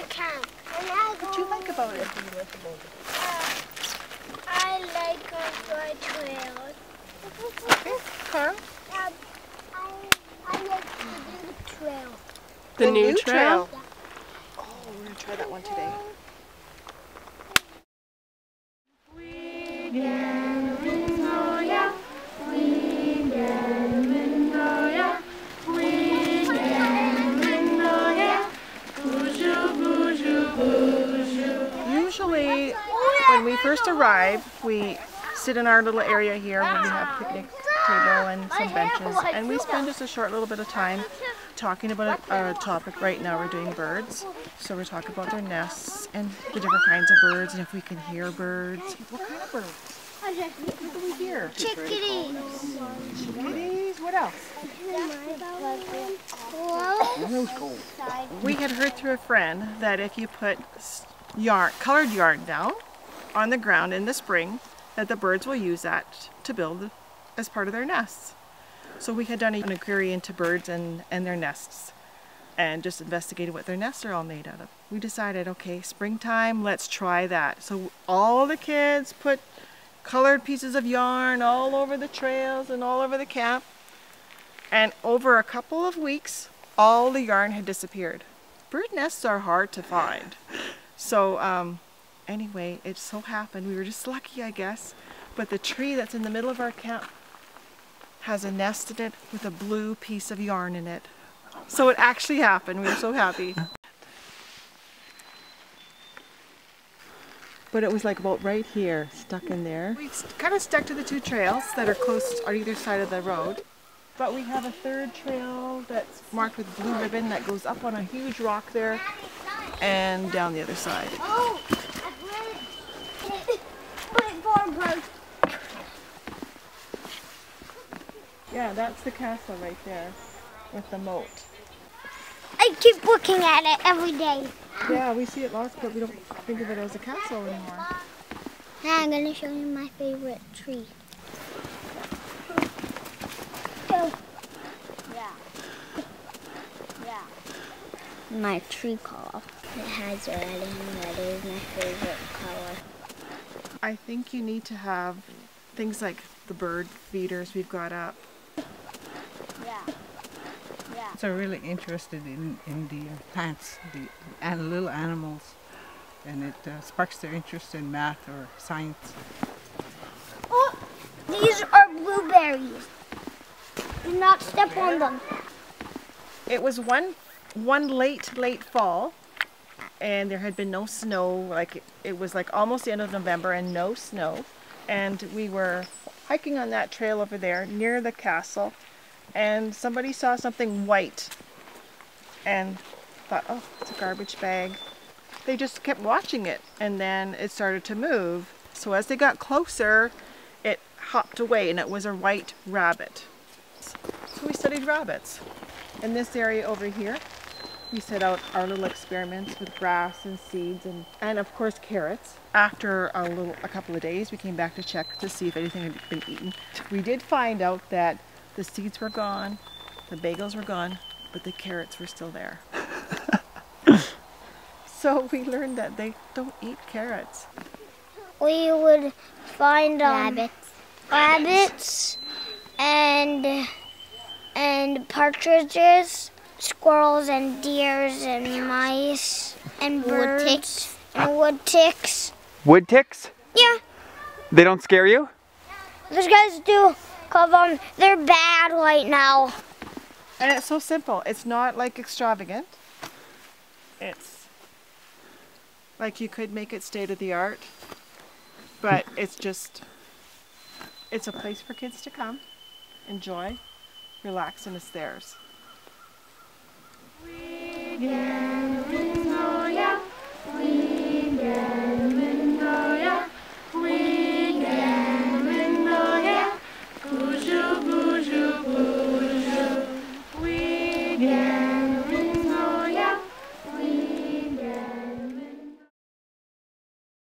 I can. What do you like about it? I like a good trail. Okay, Carl? I like the new trail. The new trail? Yeah. Oh, we're going to try that one today. Usually, when we first arrive, we sit in our little area here where we have a picnic table and some benches, and we spend just a short little bit of time talking about a topic. Right now we're doing birds, so we're talking about their nests and the different kinds of birds and if we can hear birds. What kind of birds? What do we hear? Chickadees. Chickadees? What else? We had heard through a friend that if you put colored yarn down on the ground in the spring, that the birds will use that to build as part of their nests. So we had done an inquiry into birds and their nests and just investigated what their nests are all made out of. We decided, okay, springtime, let's try that. So all the kids put colored pieces of yarn all over the trails and all over the camp, and over a couple of weeks all the yarn had disappeared. Bird nests are hard to find. So anyway, it so happened, we were just lucky, I guess, but the tree that's in the middle of our camp has a nest in it with a blue piece of yarn in it. So it actually happened. We were so happy. But it was like about right here, stuck in there. We kind of stuck to the two trails that are close on either side of the road. But we have a third trail that's marked with blue ribbon that goes up on a huge rock there and down the other side. Oh, a bridge. Yeah, that's the castle right there with the moat. I keep looking at it every day. Yeah, we see it lots, but we don't think of it as a castle anymore. Now I'm going to show you my favorite tree. Go. Yeah. Yeah. My tree color. It has red, and red is my favorite color. I think you need to have things like the bird feeders we've got up. Yeah. Yeah. So really interested in the plants, the little animals, and it sparks their interest in math or science. Oh, these are blueberries. Do not step on them. It was one late fall, and there had been no snow. Like it was like almost the end of November and no snow, and we were hiking on that trail over there near the castle, and somebody saw something white and thought, oh, it's a garbage bag. They just kept watching it, and then it started to move. So as they got closer, it hopped away, and it was a white rabbit. So we studied rabbits. In this area over here, we set out our little experiments with grass and seeds and of course carrots. After a couple of days, we came back to check to see if anything had been eaten. We did find out that the seeds were gone, the bagels were gone, but the carrots were still there. So we learned that they don't eat carrots. We would find rabbits and partridges, squirrels and deers and mice and birds. Wood ticks. Wood ticks? Yeah. They don't scare you? Those guys do, 'cause they're bad right now. And it's so simple. It's not like extravagant. It's like you could make it state of the art, but it's just, it's a place for kids to come, enjoy, relax, and it's theirs.